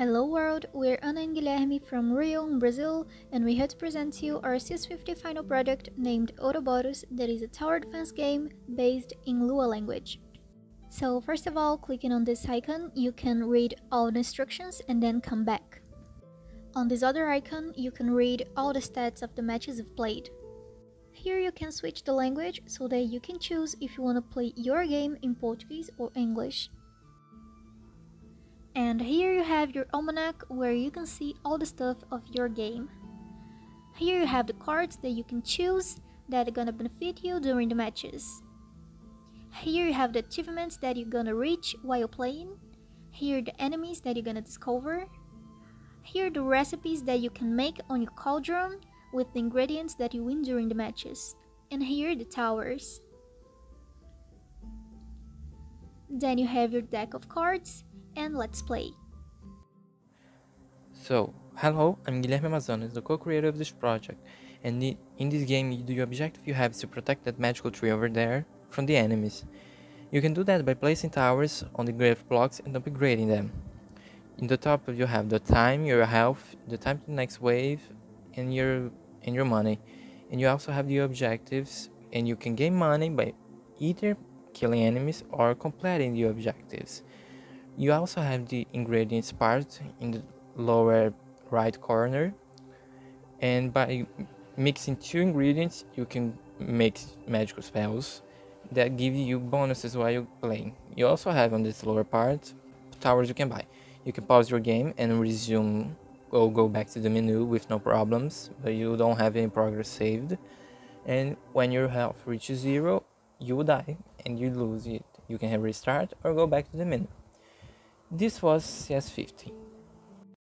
Hello world, we're Ana and Guilherme from Rio, Brazil, and we're here to present to you our CS50 final product named Ouroboros, that is a tower defense game based in Lua language. So first of all, clicking on this icon, you can read all the instructions and then come back. On this other icon, you can read all the stats of the matches you've played. Here you can switch the language so that you can choose if you want to play your game in Portuguese or English. And here you have your almanac, where you can see all the stuff of your game. Here you have the cards that you can choose that are gonna benefit you during the matches. Here you have the achievements that you're gonna reach while playing. Here the enemies that you're gonna discover. Here the recipes that you can make on your cauldron with the ingredients that you win during the matches. And here the towers. Then you have your deck of cards. And let's play. So, hello, I'm Guilherme Amazonas, the co-creator of this project, and in this game your objective you have is to protect that magical tree over there from the enemies. You can do that by placing towers on the grave blocks and upgrading them. In the top you have the time, your health, the time to the next wave, and your money. And you also have the objectives, and you can gain money by either killing enemies or completing the objectives. You also have the ingredients part in the lower right corner, and by mixing two ingredients you can make magical spells that give you bonuses while you're playing. You also have on this lower part towers you can buy. You can pause your game and resume or go back to the menu with no problems, but you don't have any progress saved, and when your health reaches zero you will die and you lose it. You can have restart or go back to the menu. This was CS50.